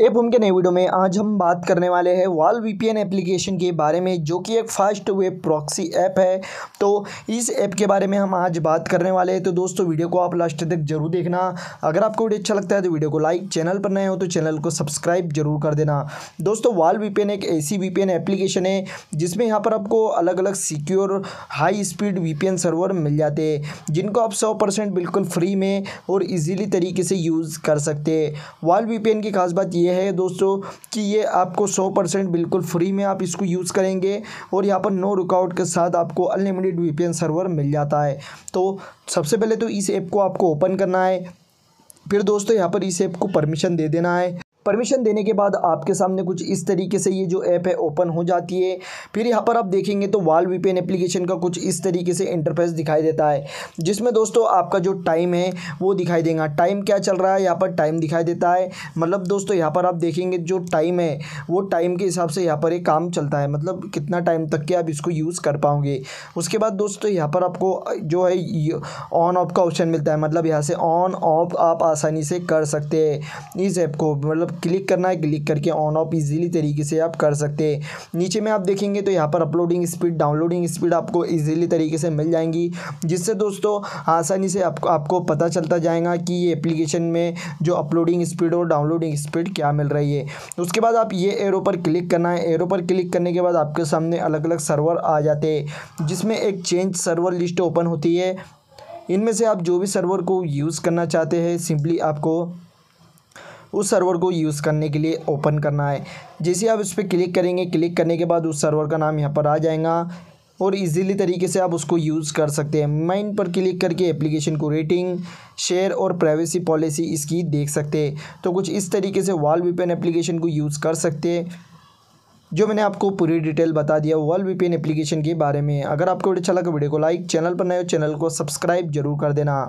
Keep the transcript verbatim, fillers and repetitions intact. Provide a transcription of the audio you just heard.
ए भूम के नए वीडियो में आज हम बात करने वाले हैं वॉल वीपीएन एप्लीकेशन के बारे में, जो कि एक फास्ट वेब प्रॉक्सी ऐप है। तो इस ऐप के बारे में हम आज बात करने वाले हैं। तो दोस्तों वीडियो को आप लास्ट तक जरूर देखना। अगर आपको वीडियो अच्छा लगता है तो वीडियो को लाइक, चैनल पर नए हो तो चैनल को सब्सक्राइब जरूर कर देना। दोस्तों वॉल वीपीएन एक ऐसी वीपीएन एप्लीकेशन है जिसमें यहाँ पर आपको अलग अलग secure high speed VPN server मिल जाते हैं, जिनको आप सौ परसेंट बिल्कुल फ्री में और ईजीली तरीके से यूज़ कर सकते हैं। वॉल वीपीएन की खास बात है दोस्तों कि ये आपको सौ परसेंट बिल्कुल फ्री में आप इसको यूज़ करेंगे और यहाँ पर नो रुकआउट के साथ आपको अनलिमिटेड वीपीएन सर्वर मिल जाता है। तो सबसे पहले तो इस ऐप को आपको ओपन करना है, फिर दोस्तों यहाँ पर इस ऐप को परमिशन दे देना है। परमिशन देने के बाद आपके सामने कुछ इस तरीके से ये जो ऐप है ओपन हो जाती है। फिर यहाँ पर आप देखेंगे तो वॉल वीपीएन एप्लीकेशन का कुछ इस तरीके से इंटरफेस दिखाई देता है, जिसमें दोस्तों आपका जो टाइम है वो दिखाई देगा। टाइम क्या चल रहा है यहाँ पर टाइम दिखाई देता है। मतलब दोस्तों यहाँ पर आप देखेंगे जो टाइम है वो टाइम के हिसाब से यहाँ पर एक काम चलता है, मतलब कितना टाइम तक के आप इसको यूज़ कर पाओगे। उसके बाद दोस्तों यहाँ पर आपको जो है ऑन ऑफ का ऑप्शन मिलता है, मतलब यहाँ से ऑन ऑफ आप आसानी से कर सकते हैं। इस ऐप को मतलब क्लिक करना है, क्लिक करके ऑन ऑफ इजीली तरीके से आप कर सकते हैं। नीचे में आप देखेंगे तो यहाँ पर अपलोडिंग स्पीड, डाउनलोडिंग स्पीड आपको इजीली तरीके से मिल जाएंगी, जिससे दोस्तों आसानी से आपको आपको पता चलता जाएगा कि ये एप्लीकेशन में जो अपलोडिंग स्पीड और डाउनलोडिंग स्पीड क्या मिल रही है। उसके बाद आप ये एरो पर क्लिक करना है। एरो पर क्लिक करने के बाद आपके सामने अलग अलग सर्वर आ जाते हैं, जिसमें एक चेंज सर्वर लिस्ट ओपन होती है। इनमें से आप जो भी सर्वर को यूज़ करना चाहते हैं सिंपली आपको उस सर्वर को यूज़ करने के लिए ओपन करना है। जैसे आप उस पर क्लिक करेंगे, क्लिक करने के बाद उस सर्वर का नाम यहाँ पर आ जाएगा और इजीली तरीके से आप उसको यूज़ कर सकते हैं। माइन पर क्लिक करके एप्लीकेशन को रेटिंग, शेयर और प्राइवेसी पॉलिसी इसकी देख सकते हैं। तो कुछ इस तरीके से वॉल वीपीएन एप्लीकेशन को यूज़ कर सकते हैं। जो मैंने आपको पूरी डिटेल बता दिया वॉल वीपीएन एप्लीकेशन के बारे में। अगर आपको वीडियो अच्छा लगा वीडियो को लाइक, चैनल पर नए हो चैनल को सब्सक्राइब जरूर कर देना।